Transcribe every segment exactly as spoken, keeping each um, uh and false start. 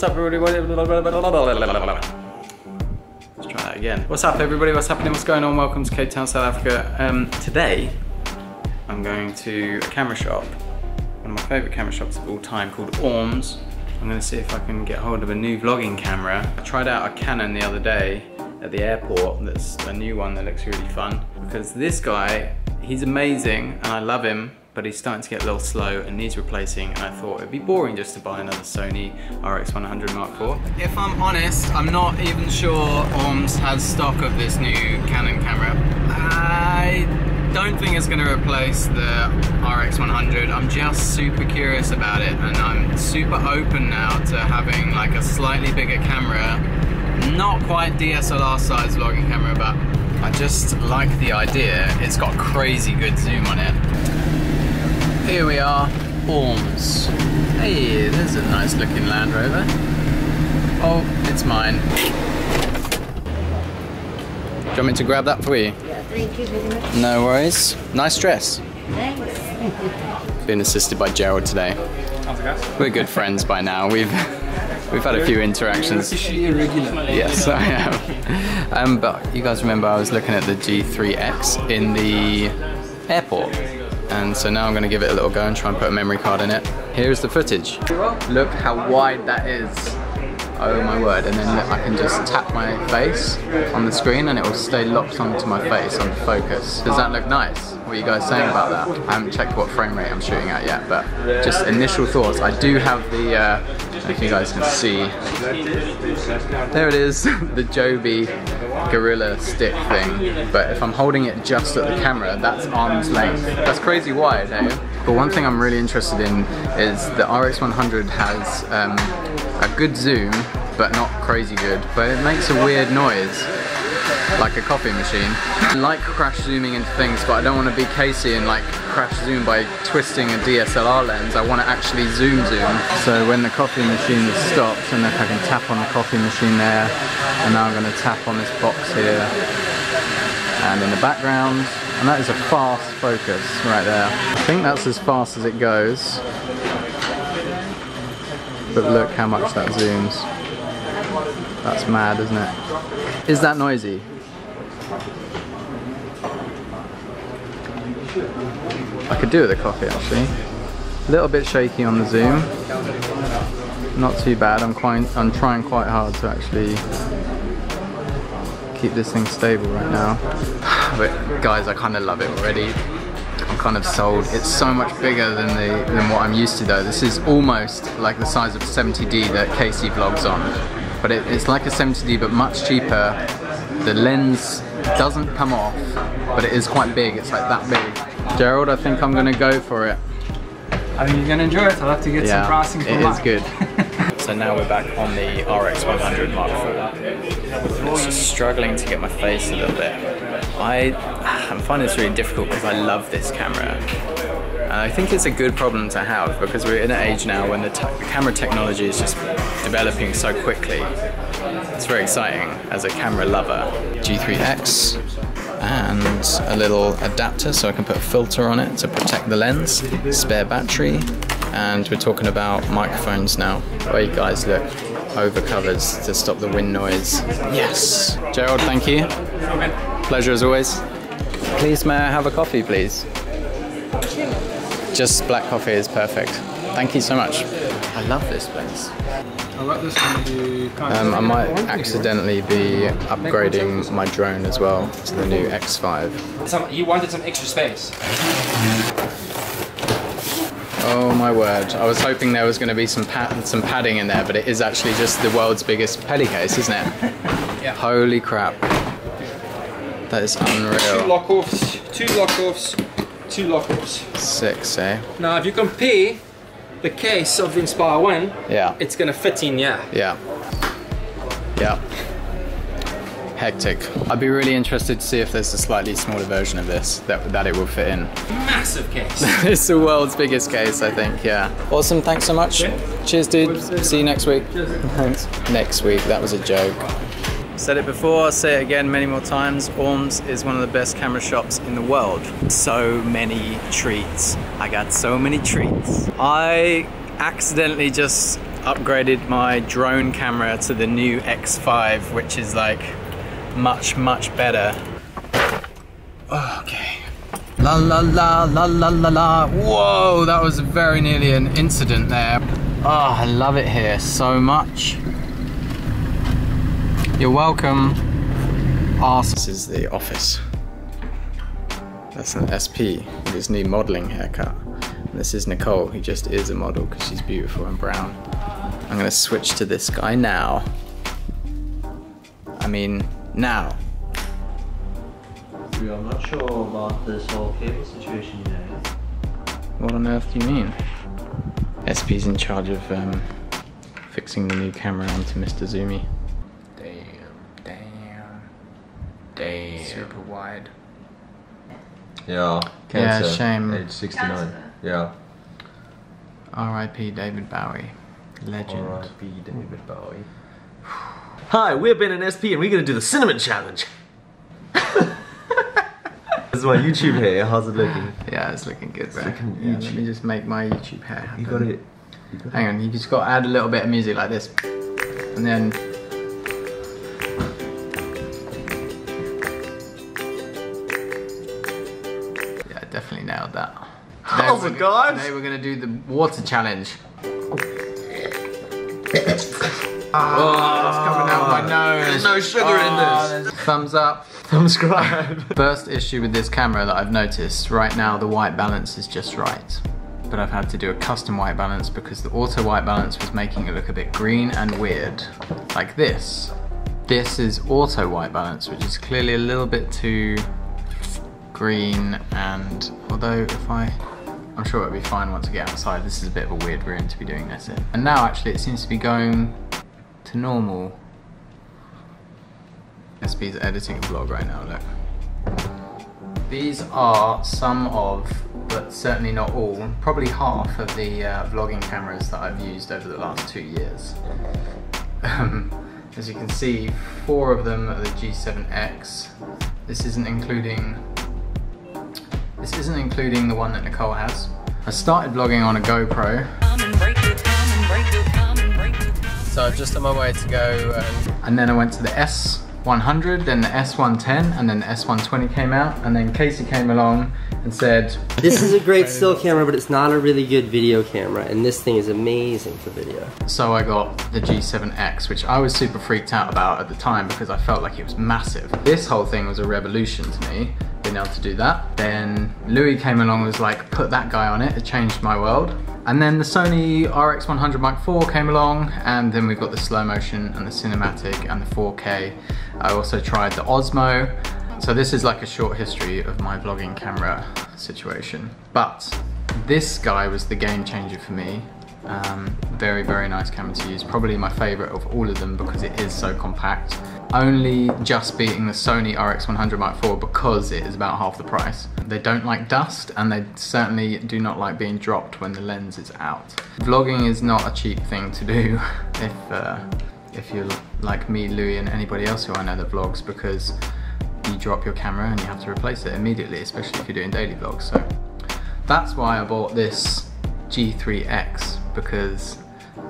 What's up, everybody? Let's try that again. What's up, everybody? What's happening? What's going on? Welcome to Cape Town, South Africa. Um, today, I'm going to a camera shop, one of my favorite camera shops of all time, called Orms. I'm going to see if I can get hold of a new vlogging camera. I tried out a Canon the other day at the airport. That's a new one that looks really fun. Because this guy, he's amazing and I love him, but he's starting to get a little slow and needs replacing, and I thought it'd be boring just to buy another Sony R X one hundred Mark four. If I'm honest, I'm not even sure Orms has stock of this new Canon camera. I don't think it's going to replace the R X one hundred. I'm just super curious about it, and I'm super open now to having like a slightly bigger camera. Not quite D S L R size vlogging camera, but I just like the idea. It's got crazy good zoom on it. Here we are, Orms. Hey, there's a nice looking Land Rover. Oh, it's mine. Do you want me to grab that for you? Yeah, thank you very much. No worries. Nice dress. Thanks. Being assisted by Gerald today. How's it going? We're good friends by now. We've we've had a few interactions. You're irregular. Yes, I am. Um, but you guys remember I was looking at the G three X in the airport. And so now I'm going to give it a little go and try and put a memory card in it. Here's the footage. Look how wide that is. Oh my word. And then I can just tap my face on the screen and it will stay locked onto my face on focus. Does that look nice? What are you guys saying about that? I haven't checked what frame rate I'm shooting at yet, but just initial thoughts. I do have the, uh, if you guys can see, there it is, the Joby gorilla stick thing, but if I'm holding it just at the camera, that's arm's length. That's crazy wide, eh? But one thing I'm really interested in is the R X one hundred has um, a good zoom, but not crazy good, but it makes a weird noise, like a coffee machine. I like crash zooming into things, but I don't want to be Casey and like crash zoom by twisting a D S L R lens. I want to actually zoom zoom. So when the coffee machine is stopped, and if I can tap on the coffee machine there, and now I'm going to tap on this box here, and in the background, and that is a fast focus right there. I think that's as fast as it goes, but look how much that zooms. That's mad, isn't it? Is that noisy? I could do with a coffee actually. A little bit shaky on the zoom. Not too bad. I'm quite. I'm trying quite hard to actually keep this thing stable right now. But guys, I kind of love it already. I'm kind of sold. It's so much bigger than the than what I'm used to though. This is almost like the size of seventy D that Casey vlogs on. But it, it's like a seventy D but much cheaper. The lens doesn't come off, but it is quite big. It's like that big. Gerald, I think I'm gonna go for it. I think you're gonna enjoy it. I'll have to get yeah, some pricing for it. It is good. So now we're back on the R X one hundred Mark four. I'm just struggling to get my face a little bit. I, I'm finding this really difficult because I love this camera. And I think it's a good problem to have because we're in an age now when the camera technology is just developing so quickly. It's very exciting as a camera lover. G three X and a little adapter so I can put a filter on it to protect the lens, spare battery, and we're talking about microphones now. Oh, you guys look, over covers to stop the wind noise. Yes! Gerald, thank you. Pleasure as always. Please, may I have a coffee, please? Just black coffee is perfect. Thank you so much. I love this place. Um, I might accidentally be upgrading my drone as well to the new X five. Some, you wanted some extra space. Oh my word. I was hoping there was going to be some, pad some padding in there, but it is actually just the world's biggest pelly case, isn't it? Yeah. Holy crap. That is unreal. Two lock-offs, two lock-offs. Two lock-offs. Six, eh? Now, if you compare the case of the Inspire one, yeah, it's gonna fit in, yeah. Yeah. Yeah. Hectic. I'd be really interested to see if there's a slightly smaller version of this that that it will fit in. Massive case. It's the world's biggest case, I think. Yeah. Awesome. Thanks so much. Yeah. Cheers, dude. See you next week. Cheers. Thanks. Next week. That was a joke. Said it before, I'll say it again many more times, Orms is one of the best camera shops in the world. So many treats. I got so many treats. I accidentally just upgraded my drone camera to the new X five, which is like much, much better. Okay. La la la la la la la. Whoa, that was very nearly an incident there. Oh, I love it here so much. You're welcome. Awesome. This is the office. That's an S P with his new modeling haircut. And this is Nicole, who just is a model because she's beautiful and brown. I'm gonna switch to this guy now. I mean, now. We are not sure about this whole cable situation now. What on earth do you mean? S P's in charge of um, fixing the new camera onto Mister Zumi. Damn, damn, damn. Super wide. Yeah, cancer. Yeah, shame. Age sixty-nine. Cancer. Yeah. R I P David Bowie. Legend. R I P David Bowie. Hi, we're Ben and S P, and we're gonna do the cinnamon challenge. This is my YouTube hair. How's it looking? Yeah, it's looking good, bro. It's looking yeah, YouTube. Let me just make my YouTube hair happen. You got it. You got Hang it. on, you just got to add a little bit of music like this, and then. Yeah, I definitely nailed that. Today oh my god! Today we're gonna do the water challenge. Ah, oh, it's coming out my nose. There's no sugar oh, in this. Thumbs up. Subscribe. First issue with this camera that I've noticed, right now the white balance is just right. But I've had to do a custom white balance because the auto white balance was making it look a bit green and weird. Like this. This is auto white balance, which is clearly a little bit too green, and although if I... I'm sure it'll be fine once I get outside. This is a bit of a weird room to be doing this in. And now actually it seems to be going to normal. S P's editing a vlog right now, look. These are some of, but certainly not all, probably half of the uh, vlogging cameras that I've used over the last two years. Um, as you can see, four of them are the G seven X. This isn't including, this isn't including the one that Nicole has. I started vlogging on a GoPro. So I'm just on my way to go. And, and then I went to the S. one hundred, then the S one ten, and then the S one twenty came out, and then Casey came along and said, this is a great still camera, but it's not a really good video camera, and this thing is amazing for video. So I got the G seven X, which I was super freaked out about at the time because I felt like it was massive. This whole thing was a revolution to me, being able to do that. Then Louis came along and was like, put that guy on it, it changed my world. And then the Sony R X one hundred Mark four came along, and then we've got the slow motion and the cinematic and the four K. I also tried the Osmo. So this is like a short history of my vlogging camera situation. But this guy was the game changer for me. Um, very, very nice camera to use. Probably my favorite of all of them because it is so compact. Only just beating the Sony R X one hundred Mark four because it is about half the price. They don't like dust, and they certainly do not like being dropped when the lens is out. Vlogging is not a cheap thing to do if uh, if you're like me, Louis, and anybody else who I know that vlogs, because you drop your camera and you have to replace it immediately, especially if you're doing daily vlogs. So that's why I bought this G three X, because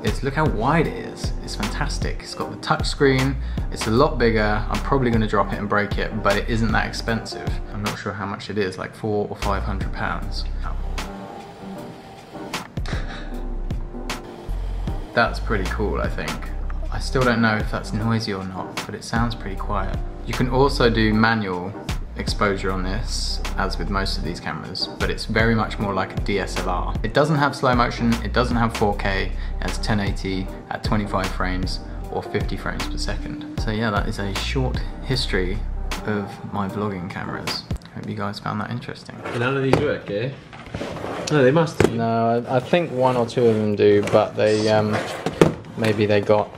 it's, look how wide it is. It's fantastic. It's got the touch screen. It's a lot bigger. I'm probably going to drop it and break it, but it isn't that expensive. I'm not sure how much it is, like four or five hundred pounds. That's pretty cool, I think. I still don't know if that's noisy or not, but it sounds pretty quiet. You can also do manual exposure on this, as with most of these cameras, but it's very much more like a D S L R. It doesn't have slow motion, it doesn't have four K, it's ten eighty at twenty-five frames or fifty frames per second. So yeah, that is a short history of my vlogging cameras. Hope you guys found that interesting. None of these work, eh? No, they must do. No, I think one or two of them do, but they um, maybe they got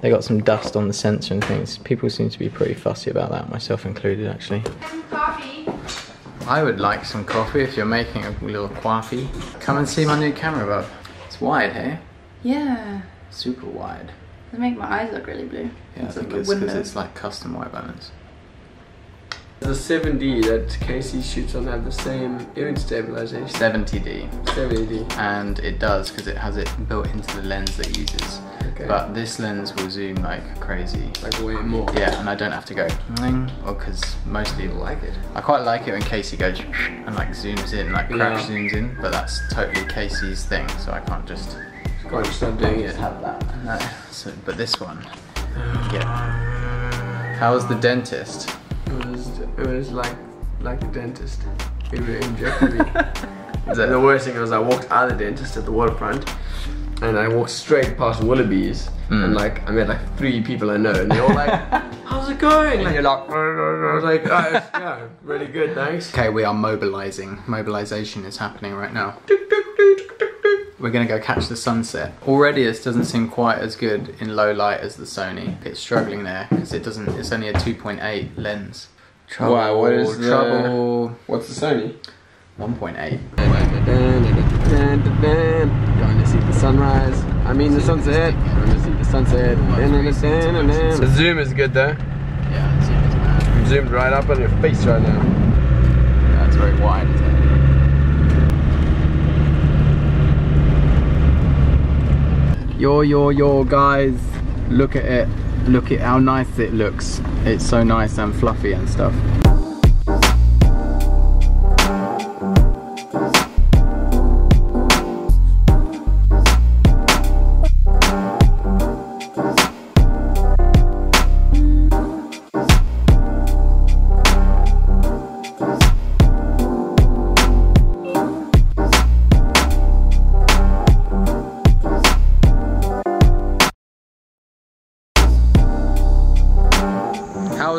They got some dust on the sensor and things. People seem to be pretty fussy about that, myself included, actually. Some coffee. I would like some coffee if you're making a little coffee. Come and see my new camera, Bob. It's wide, hey? Yeah. Super wide. They make my eyes look really blue. Yeah, it's I think like it's because it's like custom white balance. The seven D that Casey shoots on have the same image stabilization. seventy D. seventy D. And it does, because it has it built into the lens that it uses. Okay. But this lens will zoom like crazy. Like way more. Yeah, and I don't have to go or because mostly people like it. I quite like it when Casey goes and like zooms in, like crash yeah. zooms in, but that's totally Casey's thing, so I can't just can't stop doing it. Have that. No. So, but this one, yeah. How was the dentist? It was, it was like like the dentist. It really injected me. The worst thing was I walked out of the dentist at the waterfront, and I walked straight past Willoughby's, mm. and like I met like three people I know, and they were like, "How's it going?" And you're like, I was like, "Oh, yeah, really good, thanks." Okay, we are mobilizing. Mobilization is happening right now. We're gonna go catch the sunset. Already this doesn't seem quite as good in low light as the Sony. It's struggling there, because it doesn't, it's only a two point eight lens. Trouble, wow, what is trouble. The... What's the Sony? one point eight. Going to see the sunrise. I mean the sunset. Going to see the sunset. The zoom is good though. Yeah, the zoom is mad. You've zoomed right up on your face right now. Yeah, it's very wide, isn't it? Yo, yo, yo, guys, look at it. Look at how nice it looks. It's so nice and fluffy and stuff.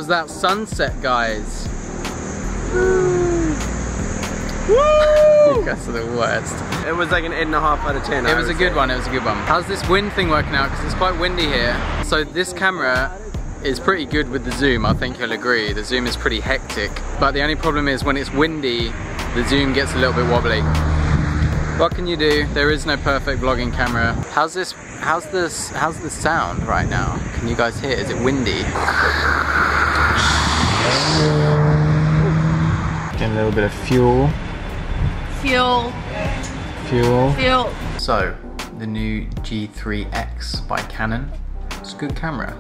That sunset, guys. Woo! You guys are the worst. It was like an eight and a half out of ten. It was a good one. It was a good one. How's this wind thing working out? Because it's quite windy here. So this camera is pretty good with the zoom. I think you'll agree. The zoom is pretty hectic. But the only problem is when it's windy, the zoom gets a little bit wobbly. What can you do? There is no perfect vlogging camera. How's this? How's this? How's the sound right now? Can you guys hear? Is it windy? Getting a little bit of fuel. Fuel. Fuel. Fuel. So, the new G three X by Canon. It's a good camera.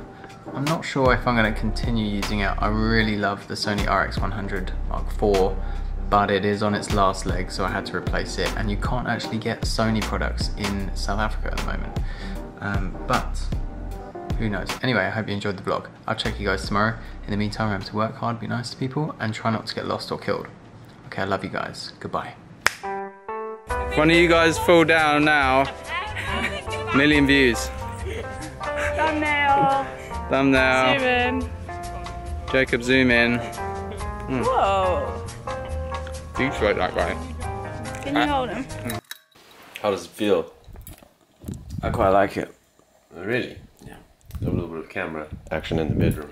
I'm not sure if I'm going to continue using it. I really love the Sony R X one hundred Mark four, but it is on its last leg, so I had to replace it. And you can't actually get Sony products in South Africa at the moment. Um, but. Who knows? Anyway, I hope you enjoyed the vlog. I'll check you guys tomorrow. In the meantime, remember to work hard, be nice to people, and try not to get lost or killed. Okay, I love you guys. Goodbye. One of you guys fall down now. Million views. Thumbnail. Thumbnail. Zoom in. Jacob, zoom in. Mm. Whoa. You like that guy. Can you ah. hold him? Mm. How does it feel? I quite like it. Really? A little bit of camera action in the bedroom.